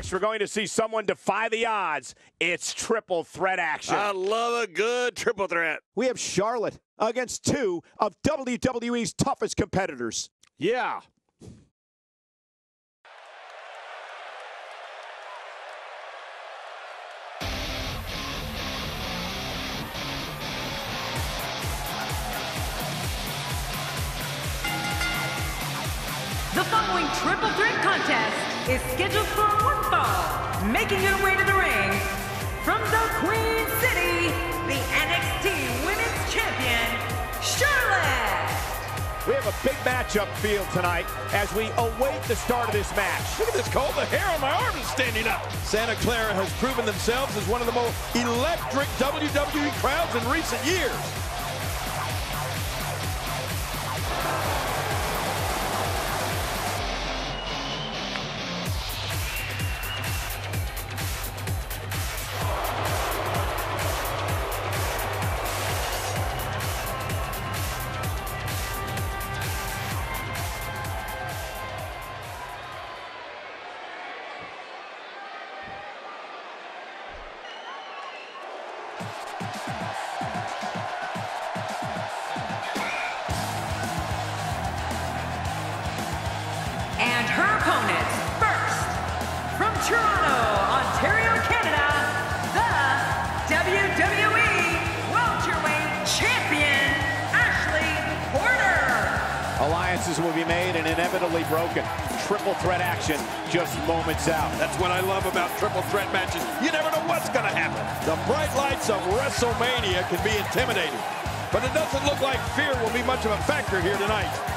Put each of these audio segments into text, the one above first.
next, we're going to see someone defy the odds. It's triple threat action. I love a good triple threat. We have Charlotte against two of WWE's toughest competitors. Yeah. The following triple threat contest is scheduled for one fall, making her way to the ring from the Queen City, the NXT Women's Champion, Charlotte. We have a big matchup field tonight as we await the start of this match. Look at this, Cole, the hair on my arm is standing up. Santa Clara has proven themselves as one of the most electric WWE crowds in recent years. Will be made and inevitably broken. Triple threat action just moments out. That's what I love about triple threat matches. You never know what's going to happen. The bright lights of WrestleMania can be intimidating, but it doesn't look like fear will be much of a factor here tonight.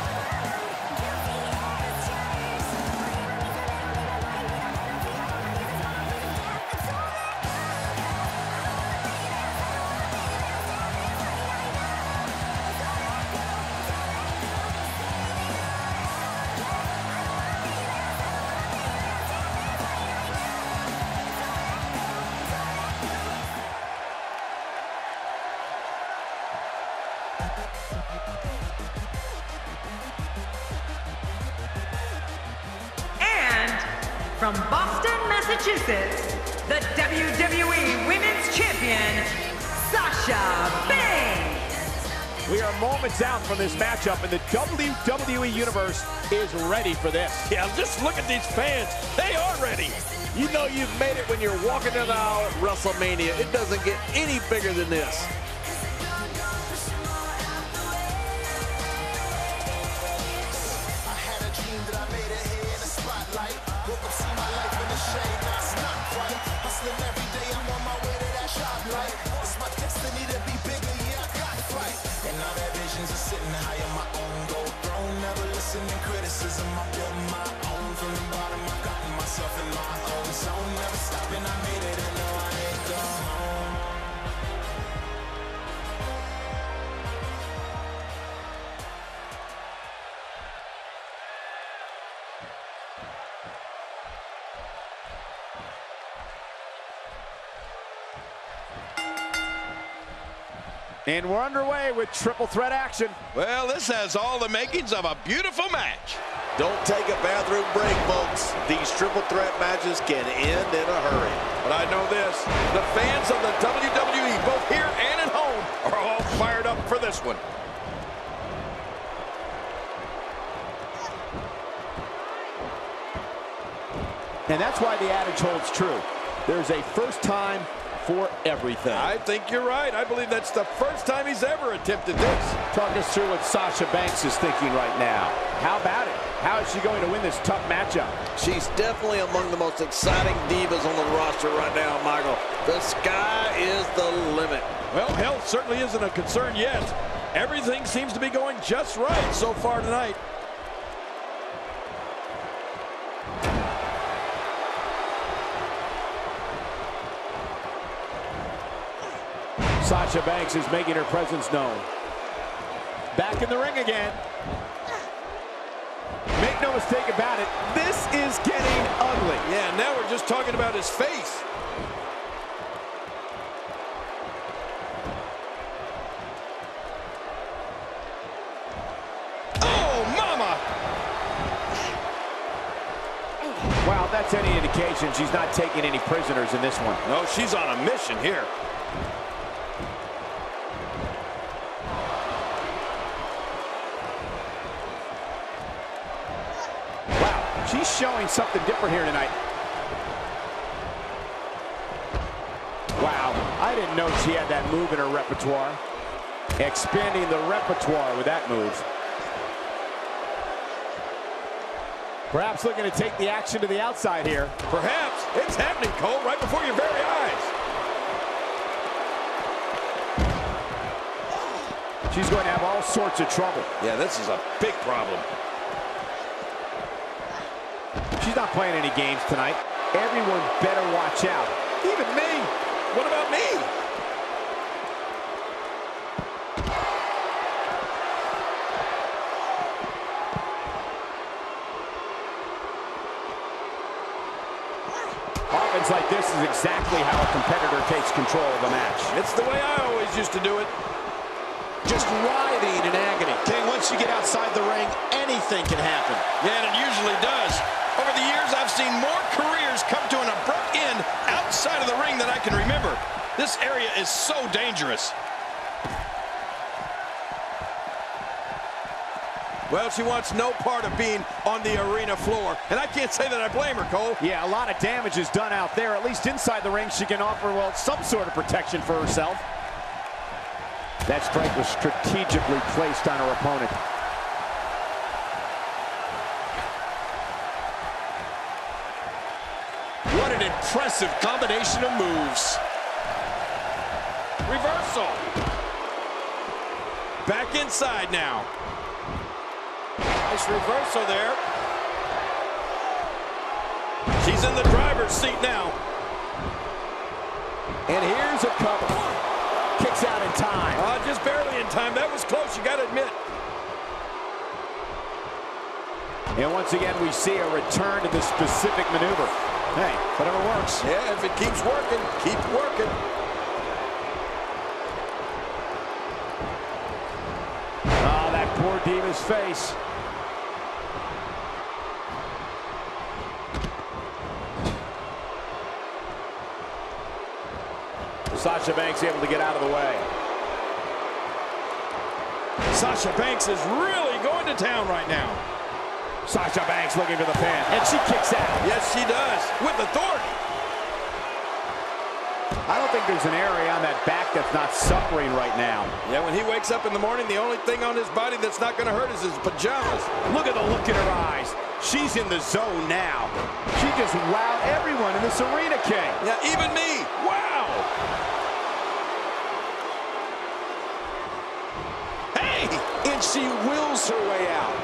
And from Boston, Massachusetts, the WWE Women's Champion, Sasha Banks. We are moments out from this matchup, and the WWE Universe is ready for this. Yeah, just look at these fans. They are ready. You know you've made it when you're walking down the aisle at WrestleMania. It doesn't get any bigger than this. And we're underway with triple threat action. Well, this has all the makings of a beautiful match. Don't take a bathroom break, folks. These triple threat matches can end in a hurry. But I know this, the fans of the WWE, both here and at home, are all fired up for this one. And that's why the adage holds true. There's a first time for everything. I think you're right. I believe that's the first time he's ever attempted this. Talk us through what Sasha Banks is thinking right now. How about it? How is she going to win this tough matchup? She's definitely among the most exciting divas on the roster right now, Michael. The sky is the limit. Well, health certainly isn't a concern yet. Everything seems to be going just right so far tonight. Sasha Banks is making her presence known. Back in the ring again. Make no mistake about it, this is getting ugly. Yeah, now we're just talking about his face. Well, if that's any indication, she's not taking any prisoners in this one. No, she's on a mission here. Wow, she's showing something different here tonight. Wow, I didn't know she had that move in her repertoire. Expanding the repertoire with that move. Perhaps looking to take the action to the outside here. Perhaps. It's happening, Cole, right before your very eyes. She's going to have all sorts of trouble. Yeah, this is a big problem. She's not playing any games tonight. Everyone better watch out. Even me. What about me? Like this is exactly how a competitor takes control of a match. It's the way I always used to do it. Just writhing in agony. King, once you get outside the ring, anything can happen. Yeah, and it usually does. Over the years, I've seen more careers come to an abrupt end outside of the ring than I can remember. This area is so dangerous. Well, she wants no part of being on the arena floor, and I can't say that I blame her, Cole. Yeah, a lot of damage is done out there. At least inside the ring, she can offer, well, some sort of protection for herself. That strike was strategically placed on her opponent. What an impressive combination of moves. Reversal. Back inside now. Nice reversal there. She's in the driver's seat now. And here's a cover. Kicks out in time. Just barely in time. That was close, you got to admit. And once again, we see a return to this specific maneuver. Hey, whatever works. Yeah, if it keeps working, keep working. Oh, that poor Diva's face. Sasha Banks able to get out of the way. Sasha Banks is really going to town right now. Sasha Banks looking for the pin, and she kicks out. Yes, she does, with authority. I don't think there's an area on that back that's not suffering right now. Yeah, when he wakes up in the morning, the only thing on his body that's not going to hurt is his pajamas. Look at the look in her eyes. She's in the zone now. She just wowed everyone in this arena, King. Yeah, even me. Wow. Hey! And she wills her way out.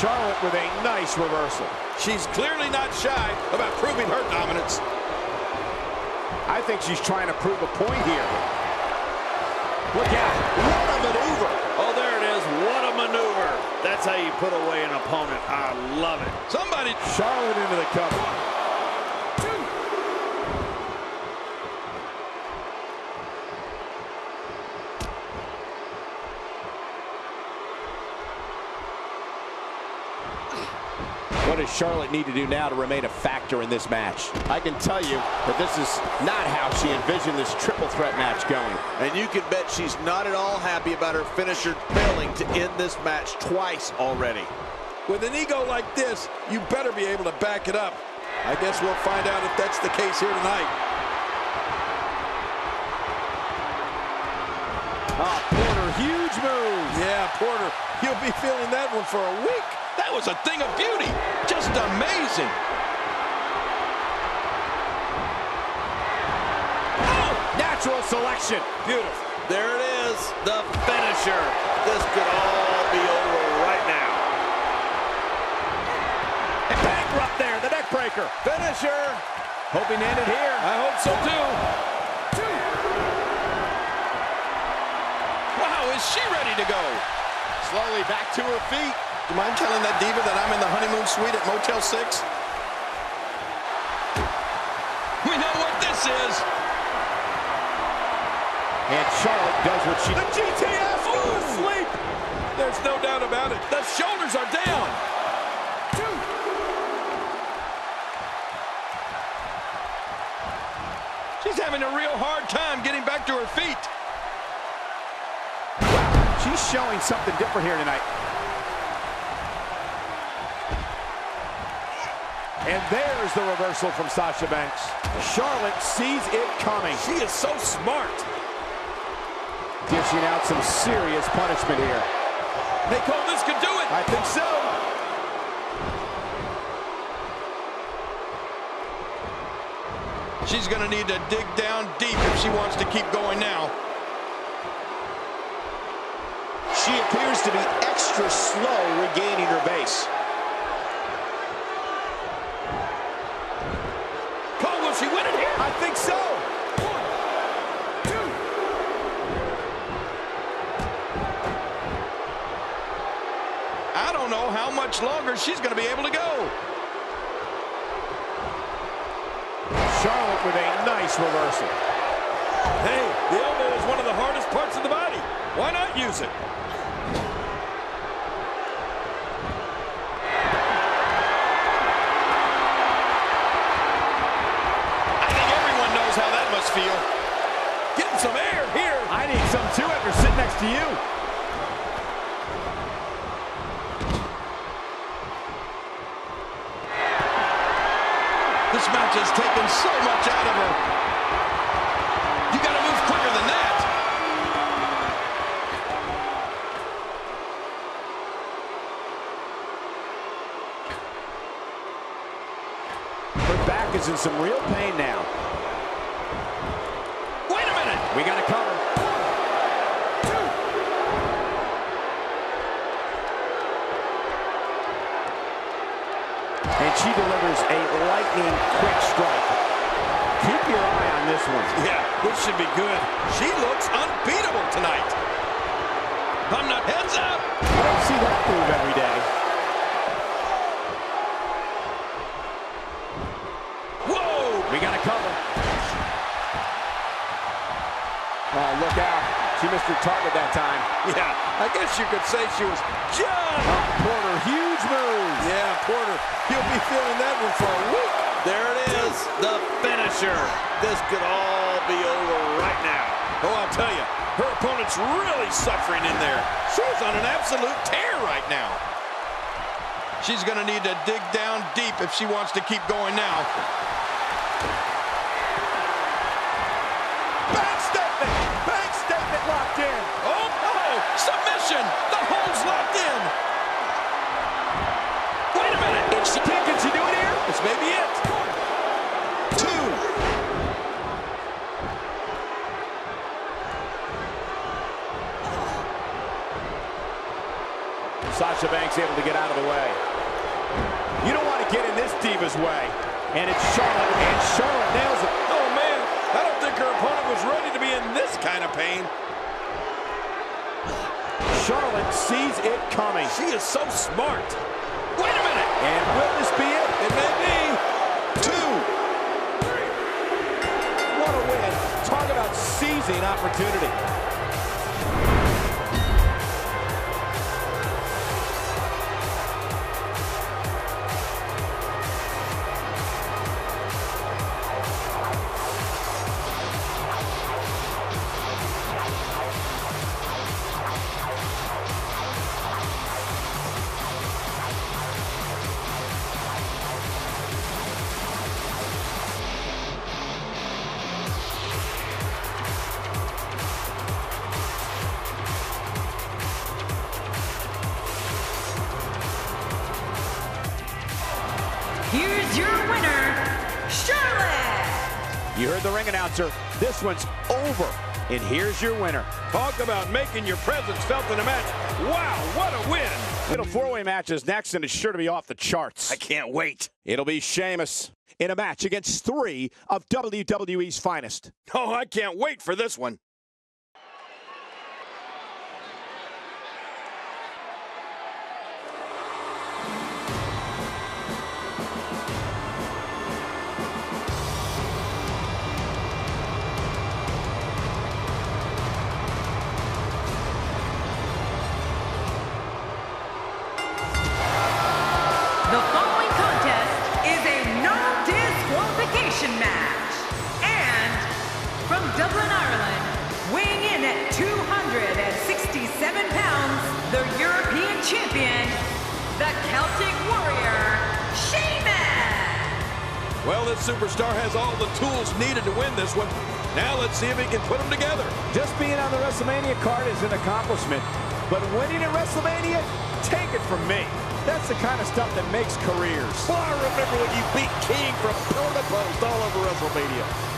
Charlotte with a nice reversal. She's clearly not shy about proving her dominance. I think she's trying to prove a point here. Look out. What a maneuver. Oh, there it is. What a maneuver. That's how you put away an opponent. I love it. Somebody. Charlotte into the cover. 1, 2. What does Charlotte need to do now to remain a factor in this match? I can tell you that this is not how she envisioned this triple threat match going. And you can bet she's not at all happy about her finisher failing to end this match twice already. With an ego like this, you better be able to back it up. I guess we'll find out if that's the case here tonight. Oh, Porter, huge move. Yeah, Porter, you'll be feeling that one for a week. That was a thing of beauty. Just amazing. Oh, natural selection. Beautiful. There it is, the finisher. This could all be over right now. And bankrupt there, the neck breaker. Finisher. Hoping to end it here. I hope so too. 2. Wow, is she ready to go? Slowly back to her feet. Do you mind telling that diva that I'm in the honeymoon suite at Motel 6? We know what this is. And Charlotte does what she... The GTS goes to sleep. There's no doubt about it. The shoulders are down. She's having a real hard time getting back to her feet. She's showing something different here tonight. And there's the reversal from Sasha Banks. Charlotte sees it coming. She is so smart. Dishing out some serious punishment here. They call this could do it. I think so. She's going to need to dig down deep if she wants to keep going now. She appears to be extra slow regaining her base. She win it here? I think so. 1, 2. I don't know how much longer she's going to be able to go. Charlotte with a nice reversal. Hey, the elbow is one of the hardest parts of the body. Why not use it? Feel. Getting some air here. I need some too after sitting next to you. This match has taken so much out of her. You got to move quicker than that. Her back is in some real pain now. We got to cover. 1, 2. And she delivers a lightning quick strike. Keep your eye on this one. Yeah, this should be good. She looks unbeatable tonight. I'm not heads up. I don't see that move every day. Whoa! We got to cover. Oh, look out. She missed her target that time. Yeah, I guess you could say she was just... Oh, Porter, huge move. Yeah, Porter, he'll be feeling that one for a week. There it is, the finisher. This could all be over right now. Oh, I'll tell you, her opponent's really suffering in there. She's on an absolute tear right now. She's going to need to dig down deep if she wants to keep going now. Locked in. Oh, oh, submission. The hold's locked in. Wait a minute. If she can't continue it here, this may be it. 1, 2. Sasha Banks able to get out of the way. You don't want to get in this diva's way. And it's Charlotte, and Charlotte nails it. Oh, man. I don't think her opponent was ready to be in this kind of pain. Charlotte sees it coming. She is so smart. Wait a minute. And will this be it? It may be. 2, 3. What a win. Talk about seizing opportunity. Here's your winner, Charlotte. You heard the ring announcer. This one's over, and here's your winner. Talk about making your presence felt in a match. Wow, what a win. Little four-way match is next, and it's sure to be off the charts. I can't wait. It'll be Sheamus in a match against 3 of WWE's finest. Oh, I can't wait for this one. The following contest is a no-disqualification match. And from Dublin, Ireland, weighing in at 267 pounds, the European champion, the Celtic Warrior, Sheamus. Well, this superstar has all the tools needed to win this one. Now let's see if he can put them together. Just being on the WrestleMania card is an accomplishment, but winning at WrestleMania, take it from me. That's the kind of stuff that makes careers. Well, I remember when you beat King from pillar to post all over WrestleMania.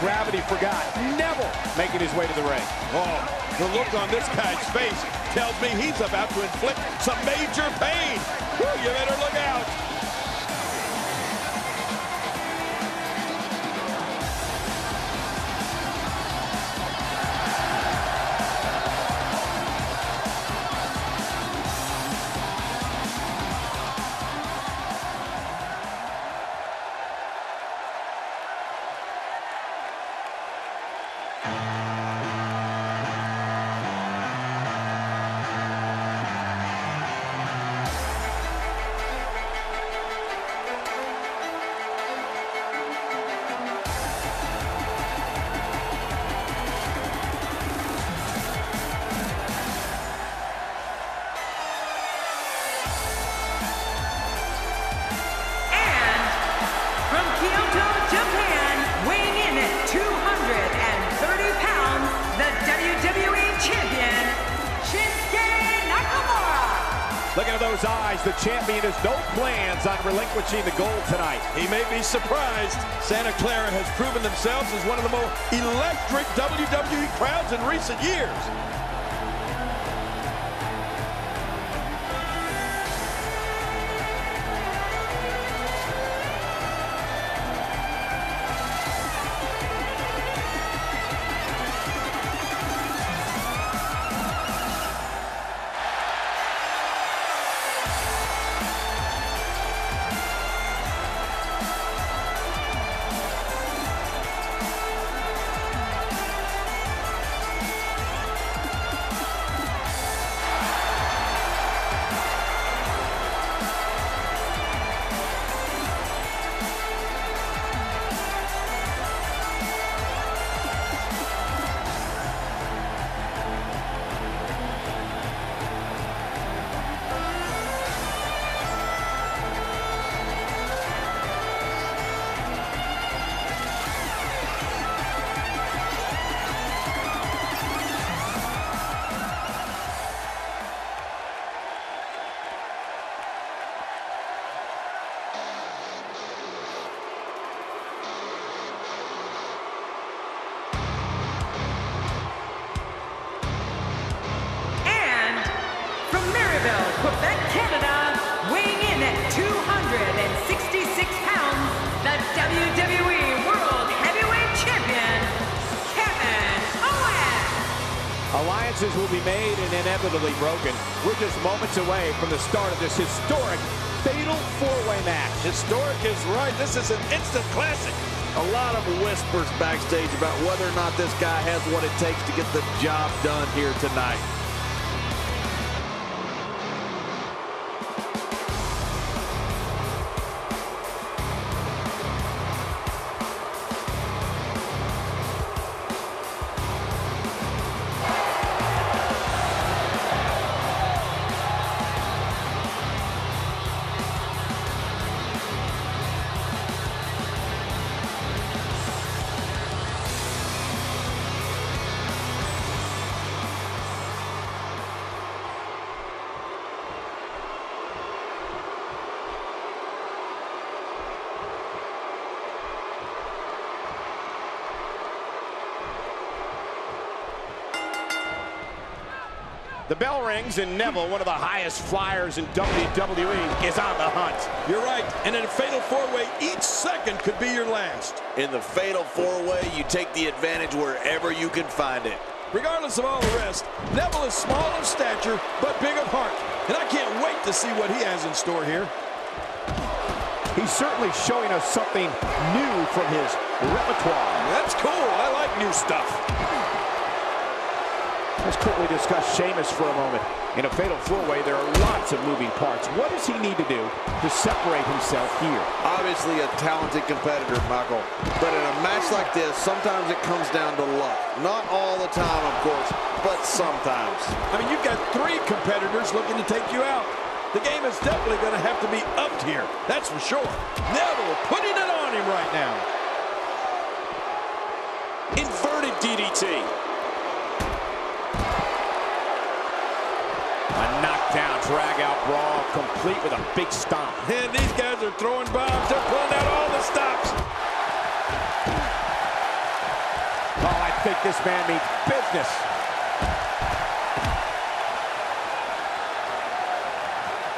Gravity forgot. Neville making his way to the ring. Oh, the look on this guy's face tells me he's about to inflict some major pain. Woo, you better look out. The champion has no plans on relinquishing the gold tonight. He may be surprised. Santa Clara has proven themselves as one of the most electric WWE crowds in recent years. Quebec, Canada, weighing in at 266 pounds, the WWE World Heavyweight Champion, Kevin Owens. Alliances will be made and inevitably broken. We're just moments away from the start of this historic, fatal four-way match. Historic is right. This is an instant classic. A lot of whispers backstage about whether or not this guy has what it takes to get the job done here tonight. The bell rings, and Neville, one of the highest flyers in WWE, is on the hunt. You're right, and in a fatal four-way, each second could be your last. In the fatal four-way, you take the advantage wherever you can find it. Regardless of all the rest, Neville is small of stature, but big of heart, and I can't wait to see what he has in store here. He's certainly showing us something new from his repertoire. That's cool. I like new stuff. Let's quickly discuss Sheamus for a moment. In a fatal four-way, there are lots of moving parts. What does he need to do to separate himself here? Obviously a talented competitor, Michael. But in a match like this, sometimes it comes down to luck. Not all the time, of course, but sometimes. I mean, you've got three competitors looking to take you out. The game is definitely going to have to be upped here. That's for sure. Neville putting it on him right now. Inverted DDT. A knockdown, drag-out brawl, complete with a big stomp. And these guys are throwing bombs. They're pulling out all the stops. Oh, I think this man means business.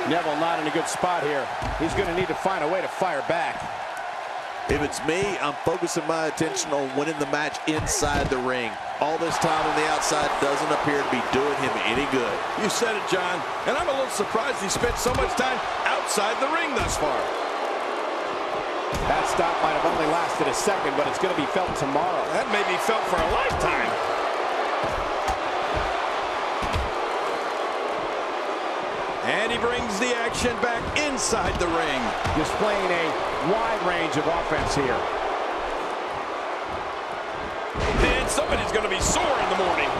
Neville not in a good spot here. He's going to need to find a way to fire back. If it's me, I'm focusing my attention on winning the match inside the ring. All this time on the outside doesn't appear to be doing him any good. You said it, John, and I'm a little surprised he spent so much time outside the ring thus far. That stop might have only lasted a second, but it's going to be felt tomorrow. That may be felt for a lifetime. And he brings the action back inside the ring. Displaying a wide range of offense here. Man, somebody's going to be sore in the morning.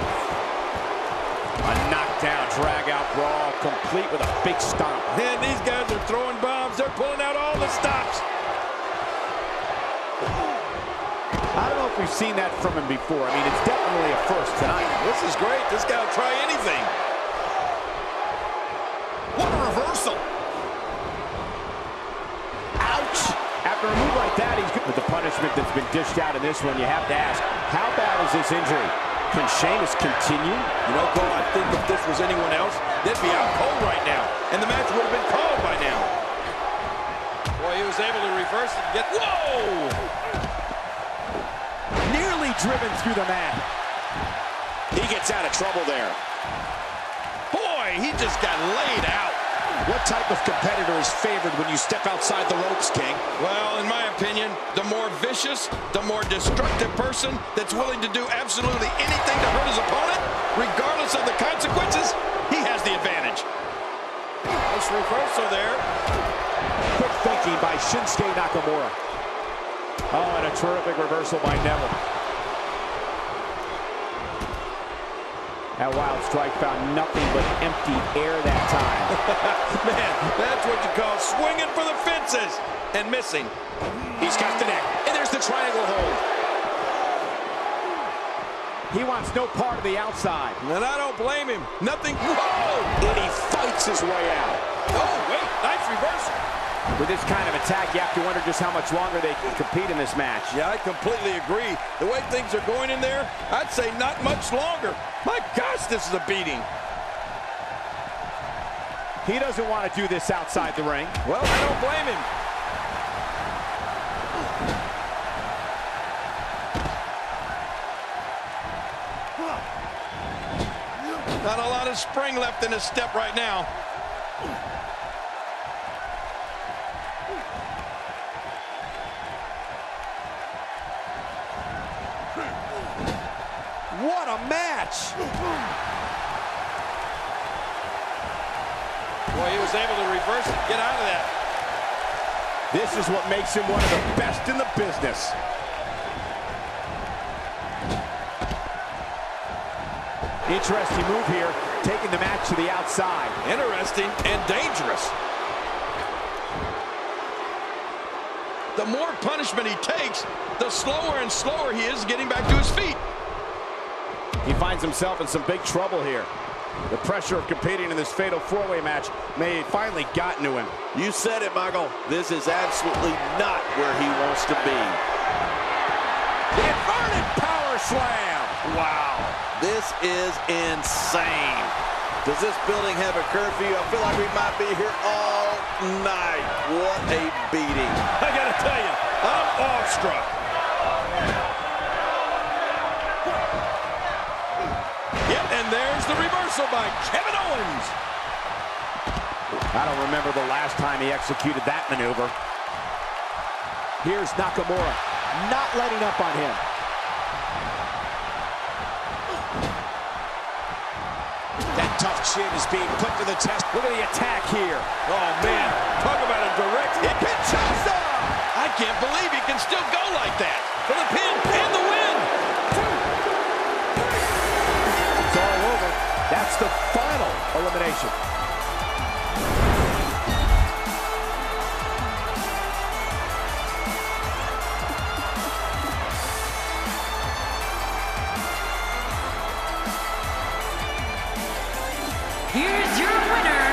A knockdown, drag-out brawl, complete with a big stomp. Man, these guys are throwing bombs. They're pulling out all the stops. I don't know if we've seen that from him before. I mean, it's definitely a first tonight. This is great. This guy will try anything. What a reversal. Ouch. After a move like that, he's good. With the punishment that's been dished out in this one, you have to ask, how bad is this injury? Can Sheamus continue? You know, Cole, I think if this was anyone else, they'd be out cold right now. And the match would have been called by now. Boy, he was able to reverse it and get... Whoa! Nearly driven through the mat. He gets out of trouble there. Boy, he just got laid out. What type of competitor is favored when you step outside the ropes, King? Well, in my opinion, the more vicious, the more destructive person that's willing to do absolutely anything to hurt his opponent, regardless of the consequences, he has the advantage. Nice reversal there. Quick thinking by Shinsuke Nakamura. Oh, and a terrific reversal by Neville. That wild strike found nothing but empty air that time. Man, that's what you call swinging for the fences and missing. He's got the neck, and there's the triangle hold. He wants no part of the outside. And I don't blame him. Nothing. Whoa! And he fights his way out. Oh, wait, nice reversal. With this kind of attack, you have to wonder just how much longer they can compete in this match. Yeah, I completely agree. The way things are going in there, I'd say not much longer. My gosh, this is a beating. He doesn't want to do this outside the ring. Well, I don't blame him. Not a lot of spring left in his step right now. What a match! Boy, he was able to reverse it, get out of that. This is what makes him one of the best in the business. Interesting move here, taking the match to the outside. Interesting and dangerous. The more punishment he takes, the slower and slower he is getting back to his feet. He finds himself in some big trouble here. The pressure of competing in this fatal four-way match may have finally gotten to him. You said it, Michael. This is absolutely not where he wants to be. The inverted power slam. Wow. This is insane. Does this building have a curfew? I feel like we might be here all night. What a beating. I gotta tell you, I'm awestruck. Yep, and there's the reversal by Kevin Owens. I don't remember the last time he executed that maneuver. Here's Nakamura, not letting up on him. Tough chin is being put to the test. Look at the attack here. Oh, man. Talk about a direct hit. Pinchasa! I can't believe he can still go like that. For the pin and the win. It's all over. That's the final elimination. Here's your winner,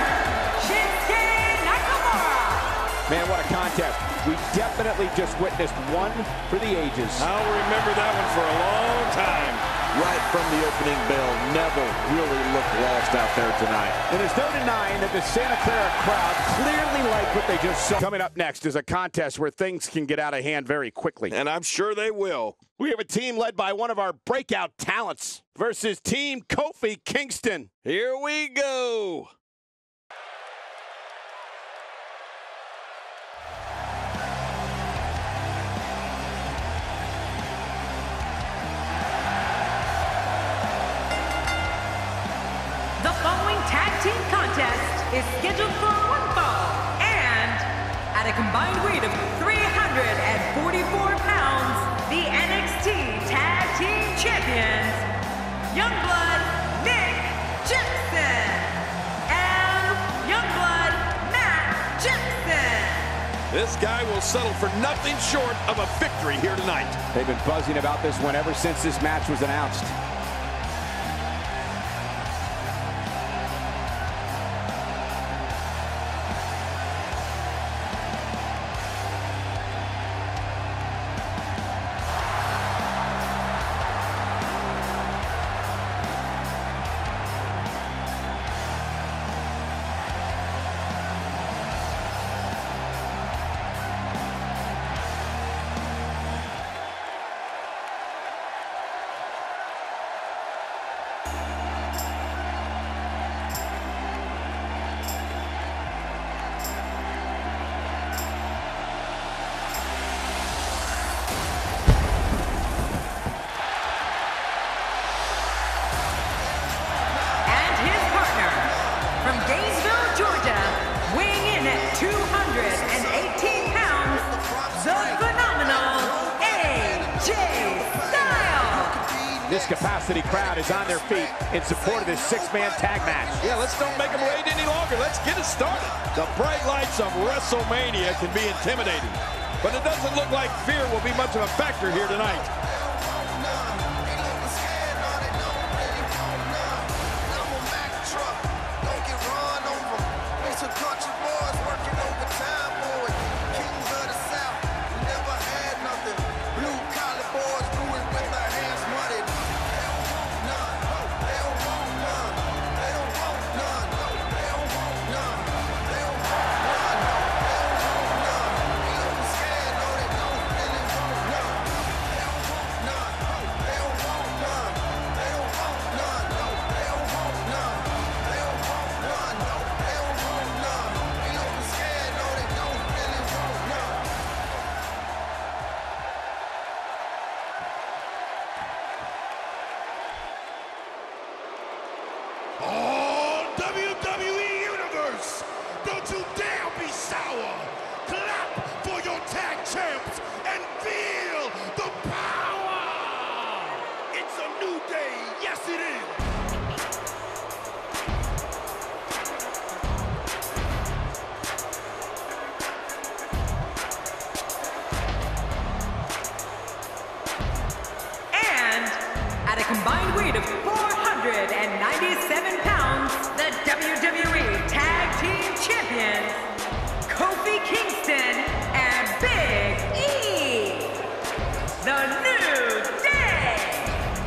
Shinsuke Nakamura. Man, what a contest. We definitely just witnessed one for the ages. I'll remember that one for a long time. Right from the opening bell, Neville really looked lost out there tonight. And there's no denying that the Santa Clara crowd clearly liked what they just saw. Coming up next is a contest where things can get out of hand very quickly. And I'm sure they will. We have a team led by one of our breakout talents versus Team Kofi Kingston. Here we go. The following tag team contest is scheduled for one fall and at a combined weight of 344 pounds, the NXT Tag Team Champions, Youngblood, Nick Jackson, and Youngblood, Matt Jackson. This guy will settle for nothing short of a victory here tonight. They've been buzzing about this one ever since this match was announced. This capacity crowd is on their feet in support of this six-man tag match. Yeah, let's don't make them wait any longer. Let's get it started. The bright lights of WrestleMania can be intimidating, but it doesn't look like fear will be much of a factor here tonight.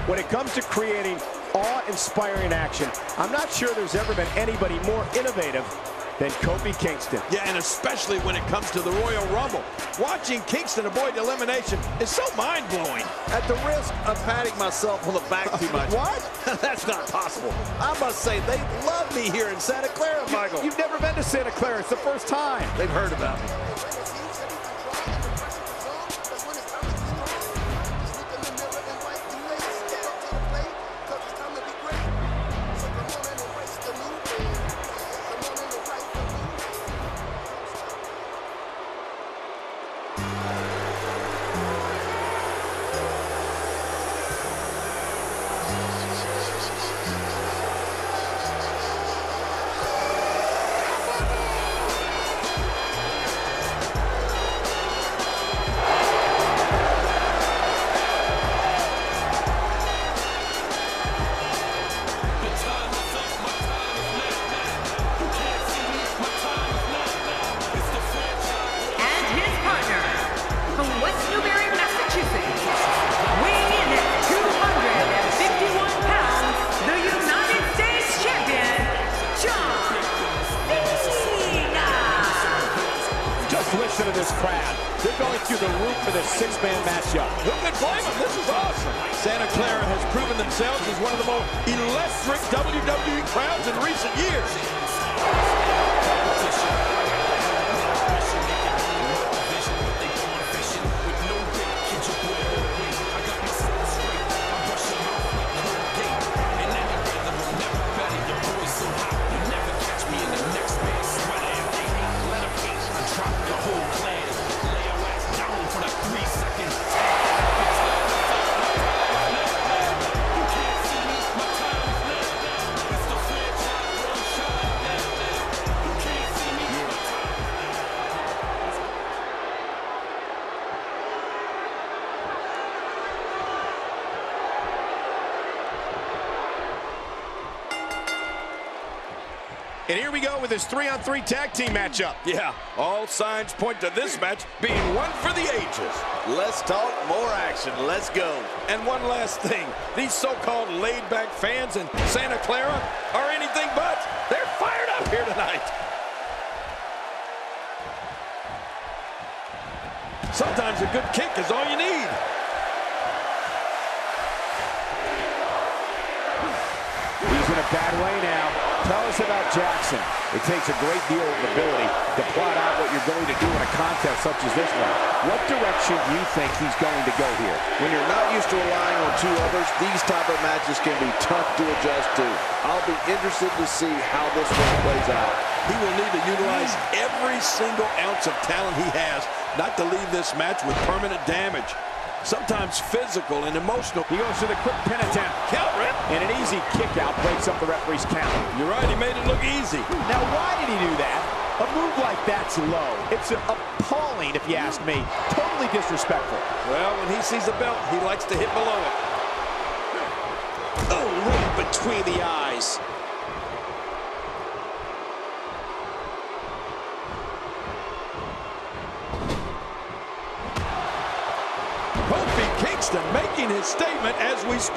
When it comes to creating awe awe-inspiring action. I'm not sure there's ever been anybody more innovative than Kofi Kingston. Yeah, and especially when it comes to the Royal Rumble. Watching Kingston avoid elimination is so mind-blowing. At the risk of patting myself on the back too much. What? That's not possible. I must say, they love me here in Santa Clara, Michael. You've never been to Santa Clara. It's the first time. They've heard about me. And here we go with this 3-on-3 tag team matchup. Yeah, all signs point to this match being one for the ages. Let's talk more action. Let's go. And one last thing. These so-called laid-back fans in Santa Clara are anything but. They're fired up here tonight. Sometimes a good kick is all you need. He's in a bad way now. Tell us about Jackson. It takes a great deal of ability to plot out what you're going to do in a contest such as this one. What direction do you think he's going to go here? When you're not used to relying on two others, these type of matches can be tough to adjust to. I'll be interested to see how this one plays out. He will need to utilize every single ounce of talent he has, not to leave this match with permanent damage. Sometimes physical and emotional. He goes to the quick pin attempt. Count, Rip. And an easy kick out breaks up the referee's count. You're right, he made it look easy. Now, why did he do that? A move like that's low. It's appalling, if you ask me. Totally disrespectful. Well, when he sees the belt, he likes to hit below it. Oh, right between the eyes. Making his statement as we speak.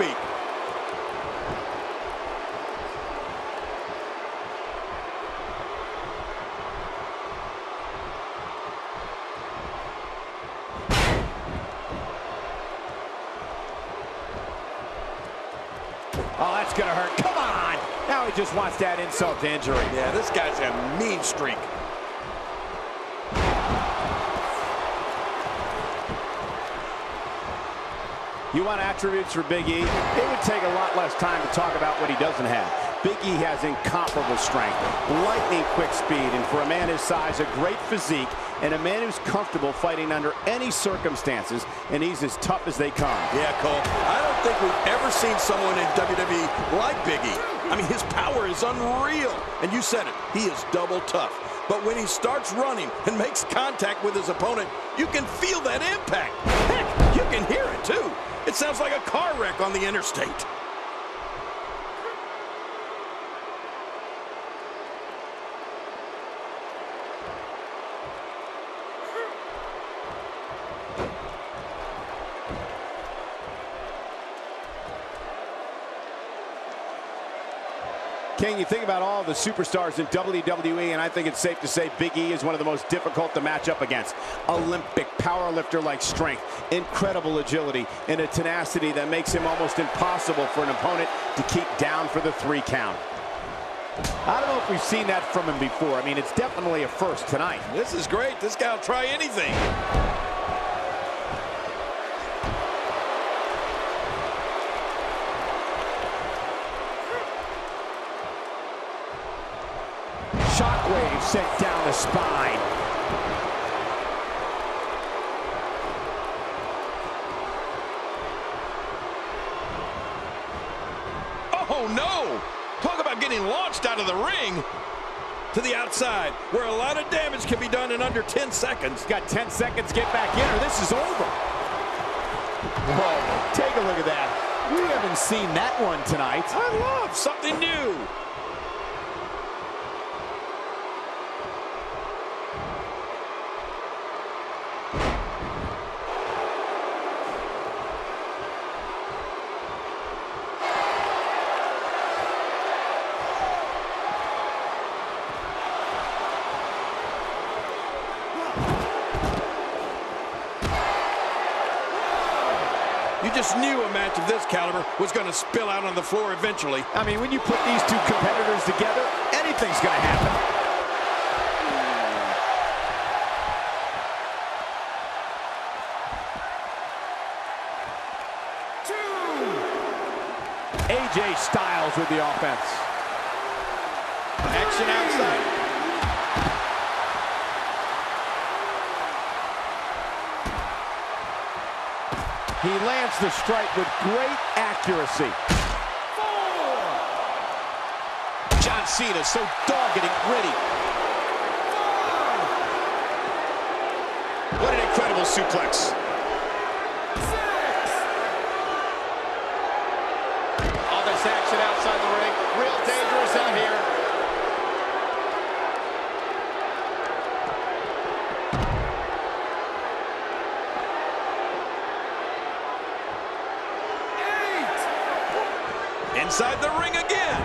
Oh, that's gonna hurt. Come on! Now he just wants that insult to injury. Yeah, this guy's a mean streak. You want attributes for Big E? It would take a lot less time to talk about what he doesn't have. Big E has incomparable strength, lightning quick speed, and for a man his size, a great physique, and a man who's comfortable fighting under any circumstances, and he's as tough as they come. Yeah, Cole, I don't think we've ever seen someone in WWE like Big E. I mean, his power is unreal, and you said it, he is double tough. But when he starts running and makes contact with his opponent, you can feel that impact. Heck, you can hear it, too. It sounds like a car wreck on the interstate. King, you think about all the superstars in WWE, and I think it's safe to say Big E is one of the most difficult to match up against. Olympic powerlifter-like strength, incredible agility, and a tenacity that makes him almost impossible for an opponent to keep down for the 3 count. I don't know if we've seen that from him before. I mean, it's definitely a first tonight. This is great. This guy will try anything. Shockwave sent down the spine. Oh, no! Talk about getting launched out of the ring to the outside, where a lot of damage can be done in under 10 seconds. Got 10 seconds to get back in, or this is over. Whoa, take a look at that. We haven't seen that one tonight. I love something new. Knew a match of this caliber was going to spill out on the floor eventually. I mean, when you put these two competitors together, anything's going to happen. AJ Styles with the offense. Action outside. He lands the strike with great accuracy. 4. John Cena so dogged and gritty. 5. What an incredible suplex. 6. All this action outside the ring. Real dangerous out here. Inside the ring again.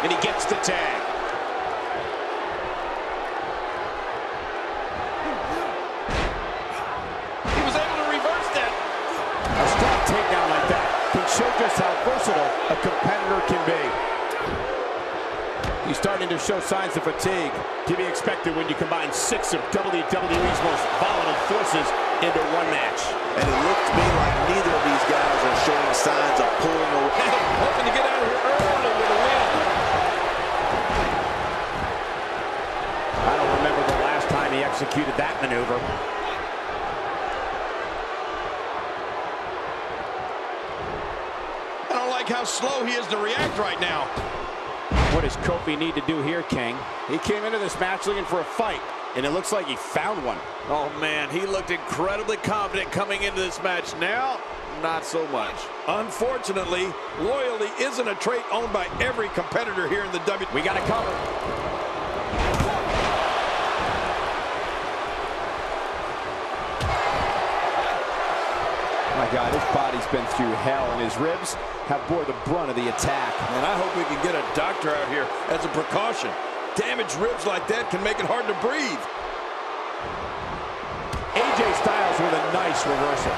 And he gets the tag. He was able to reverse that. A strong takedown like that can show just how versatile a competitor can be. He's starting to show signs of fatigue. To be expected when you combine 6 of WWE's most volatile forces into one match. And it looked to me like neither of these guys are showing signs of pulling away. Hoping to get out of here early with a win. He executed that maneuver. I don't like how slow he is to react right now. What does Kofi need to do here, King? He came into this match looking for a fight, and it looks like he found one. Oh, man, he looked incredibly confident coming into this match. Now, not so much. Unfortunately, loyalty isn't a trait owned by every competitor here in the WWE. We got to cover. My God, his body's been through hell, and his ribs have bore the brunt of the attack. And I hope we can get a doctor out here as a precaution. Damaged ribs like that can make it hard to breathe. AJ Styles with a nice reversal.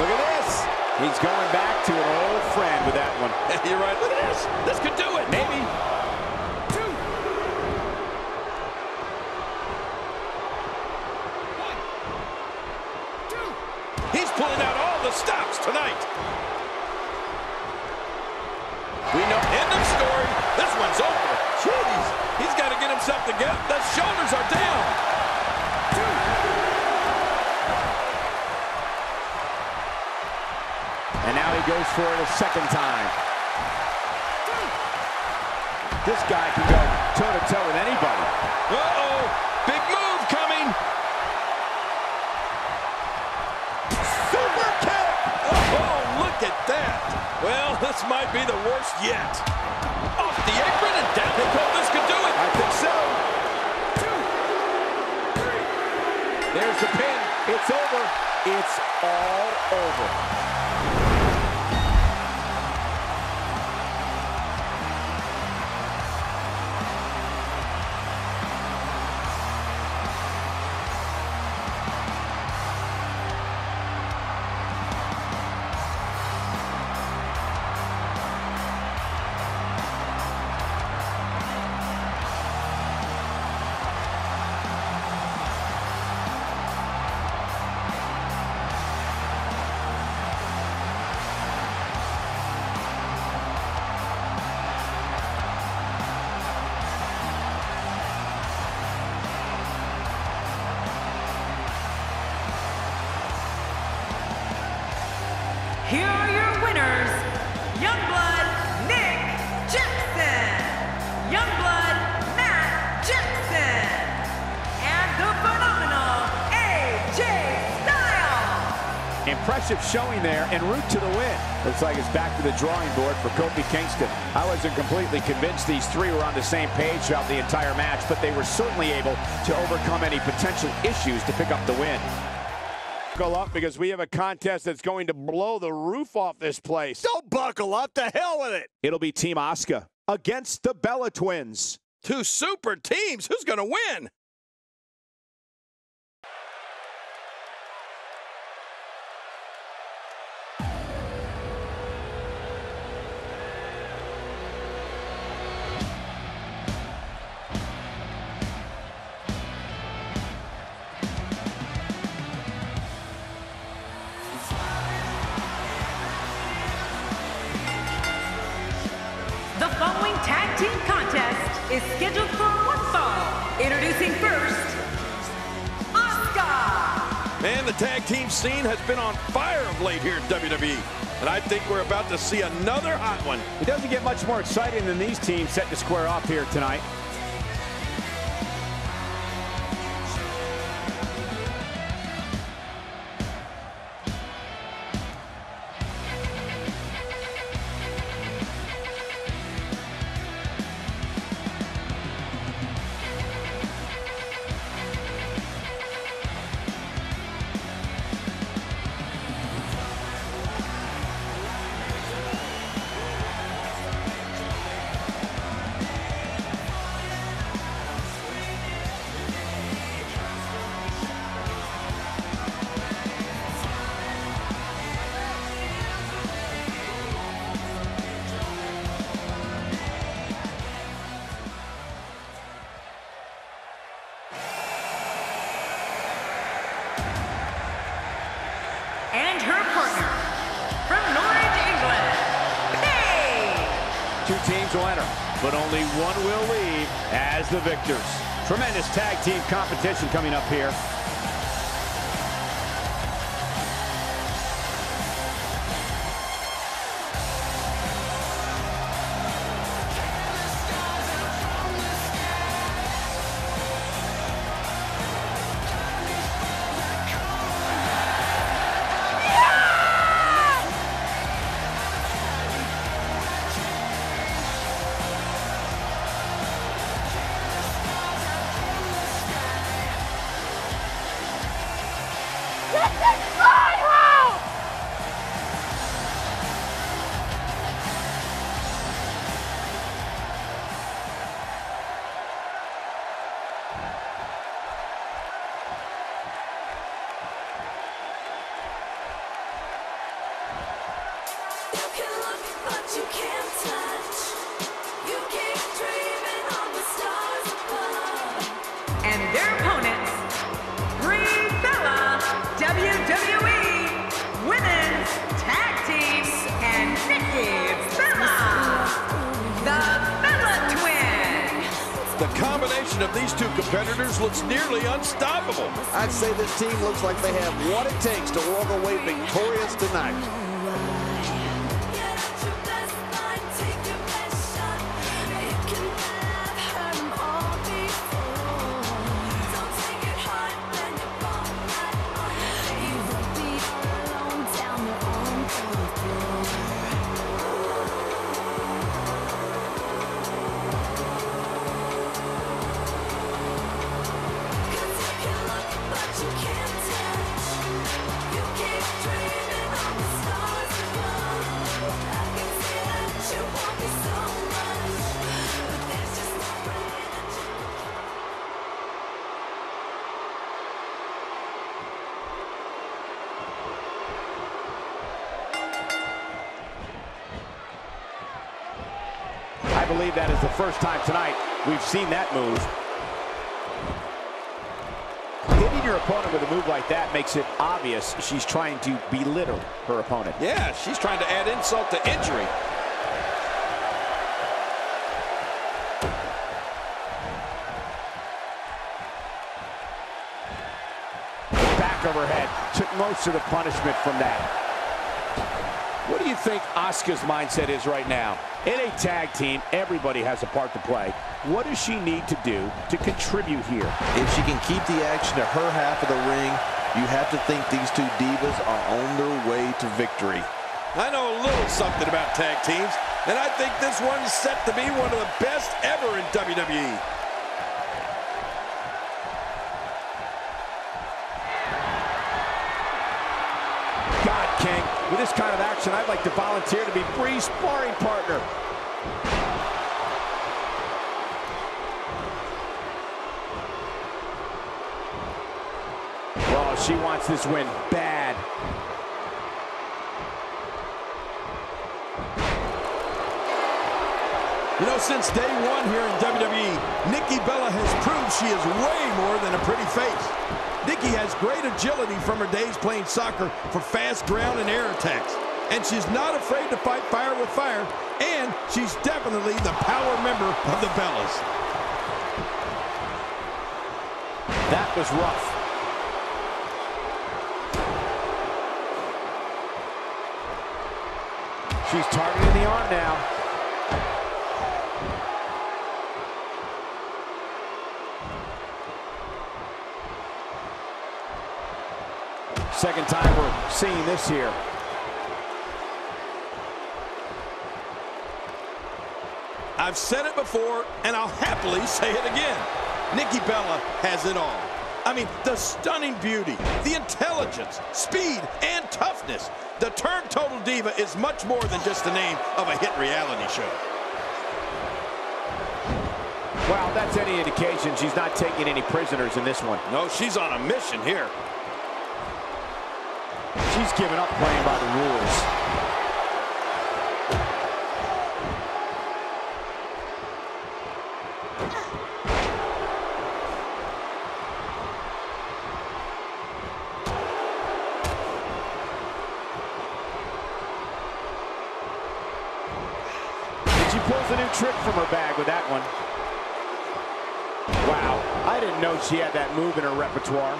Look at this. He's going back to an old friend with that one. You're right. Look at this. This could do it. Maybe. 2. stops tonight. We know, end of story. This one's over. Jeez, he's got to get himself together. The shoulders are down. And now he goes for it a second time. This guy can go toe-to-toe with anybody. Uh-oh, big move coming. Super kick! Oh, look at that. Well, this might be the worst yet. Off the apron and down the pole. This could do it. I think so. 2, 3. There's the pin. It's over. It's all over. Here are your winners, Youngblood Nick Jackson, Youngblood Matt Jackson, and the phenomenal AJ Styles. Impressive showing there and route to the win. Looks like it's back to the drawing board for Kofi Kingston. I wasn't completely convinced these three were on the same page throughout the entire match, but they were certainly able to overcome any potential issues to pick up the win. Buckle up, because we have a contest that's going to blow the roof off this place. Don't buckle up, to hell with it. It'll be Team Asuka against the Bella Twins. Two super teams, who's gonna win? Is scheduled for one fall. Introducing first, Asuka. Man, the tag team scene has been on fire of late here in WWE, and I think we're about to see another hot one. It doesn't get much more exciting than these teams set to square off here tonight. And her partner, from Norwich, England, Paige. Two teams will enter, but only one will leave as the victors. Tremendous tag team competition coming up here. The combination of these two competitors looks nearly unstoppable. I'd say this team looks like they have what it takes to walk away victorious tonight. I believe that is the first time tonight we've seen that move. Hitting your opponent with a move like that makes it obvious she's trying to belittle her opponent. Yeah, she's trying to add insult to injury. Back of her head. Took most of the punishment from that. What do you think Asuka's mindset is right now? In a tag team, everybody has a part to play. What does she need to do to contribute here? If she can keep the action to her half of the ring, you have to think these two divas are on their way to victory. I know a little something about tag teams, and I think this one's set to be one of the best ever in WWE. With this kind of action, I'd like to volunteer to be Brie's sparring partner. Oh, she wants this win bad. You know, since day one here in WWE, Nikki Bella has proved she is way more than a pretty face. Nikki has great agility from her days playing soccer for fast ground and air attacks. And she's not afraid to fight fire with fire, and she's definitely the power member of the Bellas. That was rough. She's targeting the arm now. Second time we're seeing this here. I've said it before, and I'll happily say it again. Nikki Bella has it all. I mean, the stunning beauty, the intelligence, speed, and toughness. The term Total Diva is much more than just the name of a hit reality show. Wow, that's any indication she's not taking any prisoners in this one. No, she's on a mission here. She's given up playing by the rules. And she pulls a new trick from her bag with that one. Wow, I didn't know she had that move in her repertoire.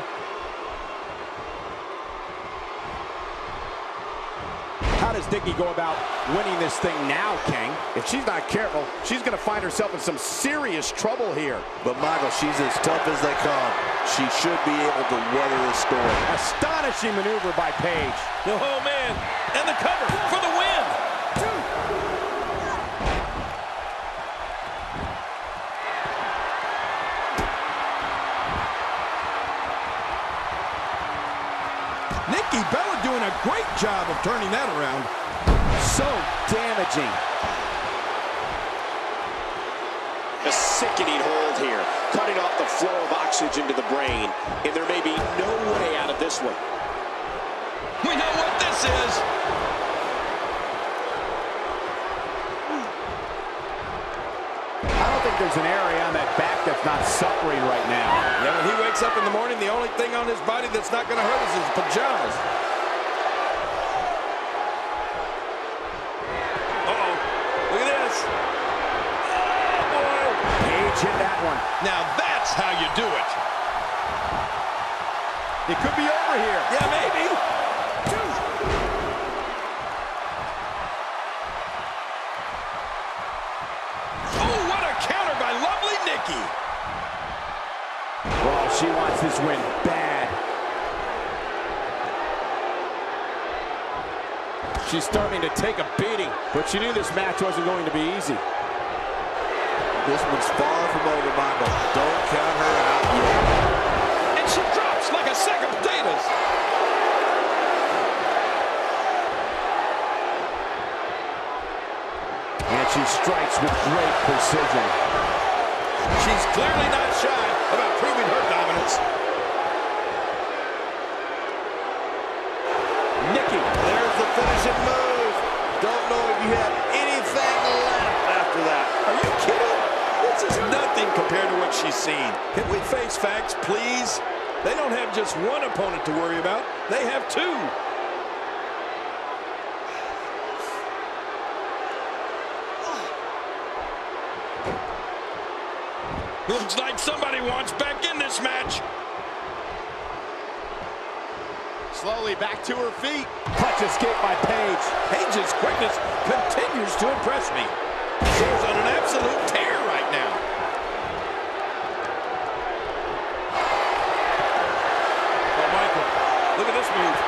How does Nikki go about winning this thing now, King? If she's not careful, she's going to find herself in some serious trouble here. But, Michael, she's as tough as they come. She should be able to weather this storm. Astonishing maneuver by Paige. Oh, man. And the cover for the win. Nikki Bella doing a great job of turning that around. So damaging. A sickening hold here, cutting off the flow of oxygen to the brain, and there may be no way out of this one. We know what this is. I don't think there's an area on that back that's not suffering right now. Yeah, when he wakes up in the morning, the only thing on his body that's not going to hurt is his pajamas. Uh-oh. Look at this. Oh, boy. Paige chin that one. Now that's how you do it. It could be over here. Yeah, maybe. Two. Oh, what a counter by lovely Nikki. Well, she wants this win bad. She's starting to take a beating, but she knew this match wasn't going to be easy. This one's far from over, Michael. Don't count her out yet. And she drops like a sack of potatoes. And she strikes with great precision. She's clearly not shy about proving her dominance. Nikki, there's the finishing move. Don't know if you have anything left after that. Are you kidding? This is nothing compared to what she's seen. Can we face facts, please? They don't have just one opponent to worry about. They have two. Looks like somebody wants back in this match. Slowly back to her feet. Clutch escape by Paige. Paige's quickness continues to impress me. She's on an absolute tear right now. Oh, Michael, look at this move.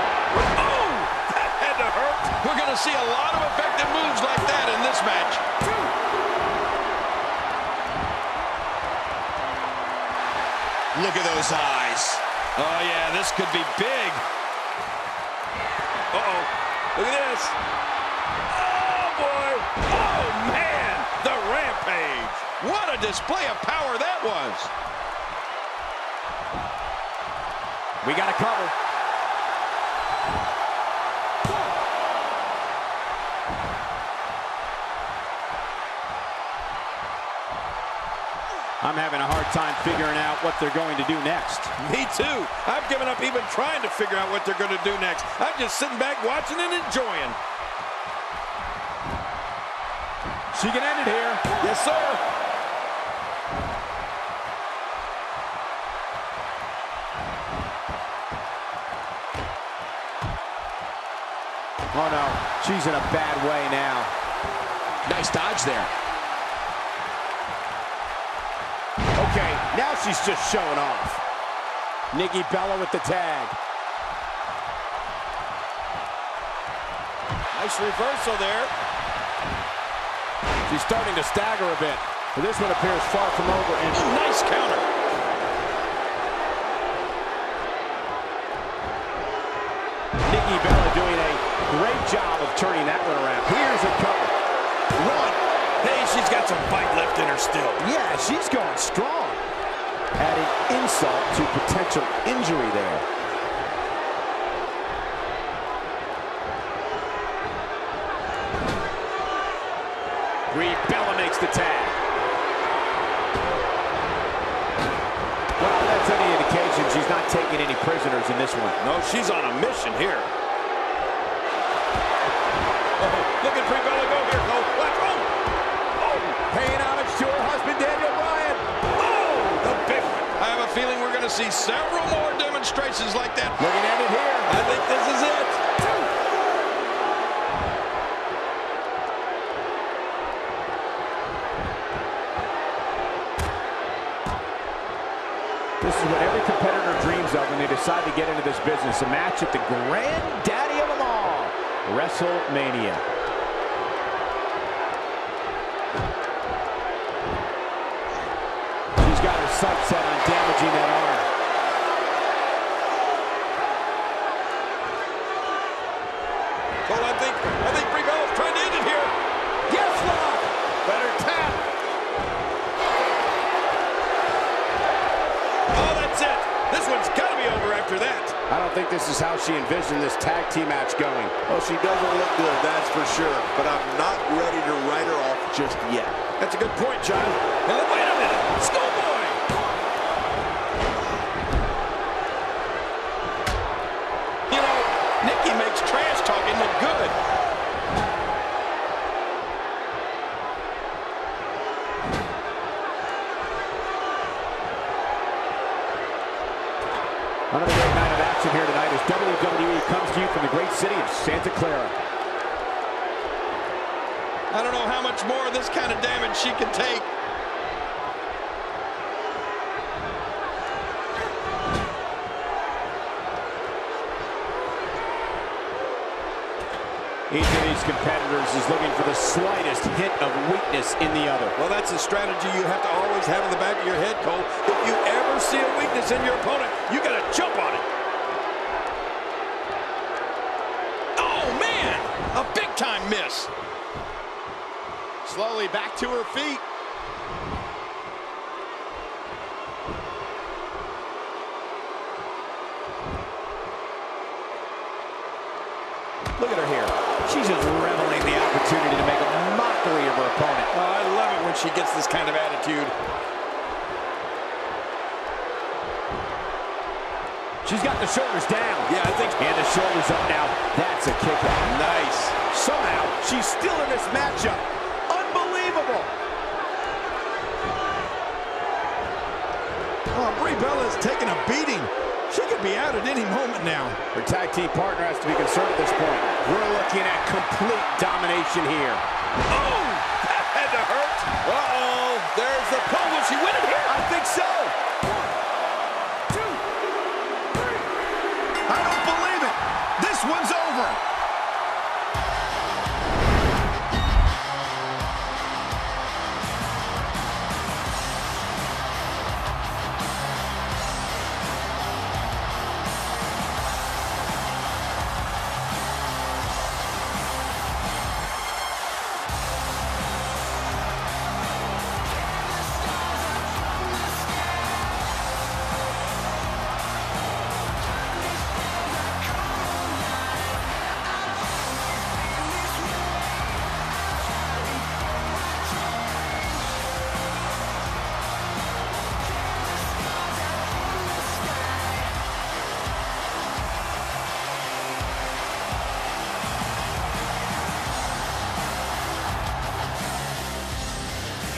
Oh, that had to hurt. We're going to see a lot of effective moves like that in this match. Look at those eyes. Oh, yeah, this could be big. Uh-oh. Look at this. Oh, boy. Oh, man. The Rampage. What a display of power that was. We got a cover. I'm having a hard time figuring out what they're going to do next. Me too. I've given up even trying to figure out what they're going to do next. I'm just sitting back watching and enjoying. She can end it here. Yes, sir. Oh, no. She's in a bad way now. Nice dodge there. Okay, now she's just showing off. Nikki Bella with the tag. Nice reversal there. She's starting to stagger a bit, but this one appears far from over. And nice counter. Nikki Bella doing a great job of turning that one around. Here's a cover. One. Hey, she's got some fight left in her still. Yeah, she's going strong. Adding insult to potential injury there. Brie Bella makes the tag. Well, if that's any indication, she's not taking any prisoners in this one. No, she's on a mission here. Oh, look at Brie Bella go here. Go left. Oh! Paying homage to her husband, Daniel Bryan. Oh, the big one. I have a feeling we're going to see several more demonstrations like that. Looking at it here. I think this is it. Two. This is what every competitor dreams of when they decide to get into this business. A match at the granddaddy of them all, WrestleMania. Sunset on damaging that arm. Well, I think Brie Bella's trying to end it here. Yes, lock! Better tap. Oh, that's it. This one's got to be over after that. I don't think this is how she envisioned this tag team match going. Well, she doesn't look good, that's for sure. But I'm not ready to write her off just yet. That's a good point, John. Now, wait a minute. Schoolboy! Trash talking look good. action here tonight as WWE comes to you from the great city of Santa Clara. I don't know how much more of this kind of damage she can take. Each of these competitors is looking for the slightest hint of weakness in the other. Well, that's a strategy you have to always have in the back of your head, Cole. If you ever see a weakness in your opponent, you got to jump on it. Oh, man! A big-time miss. Slowly back to her feet. Look at her here. She's just reveling the opportunity to make a mockery of her opponent. Oh, I love it when she gets this kind of attitude. She's got the shoulders down. Yeah, I think. And the shoulders up now. That's a kick out. Nice. Somehow, she's still in this matchup. Unbelievable. Oh, Brie Bella is taking a beating. She could be out at any moment now. Her tag team partner has to be concerned at this point. We're looking at complete domination here. Oh, that had to hurt. Uh-oh, there's the pole. Will she win it here? I think so. 1, 2, 3. I don't believe it. This one's over.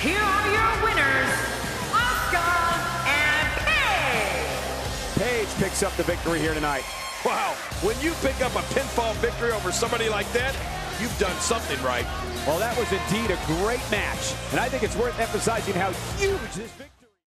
Here are your winners, Asuka and Paige. Paige picks up the victory here tonight. Wow, when you pick up a pinfall victory over somebody like that, you've done something right. Well, that was indeed a great match, and I think it's worth emphasizing how huge this victory is.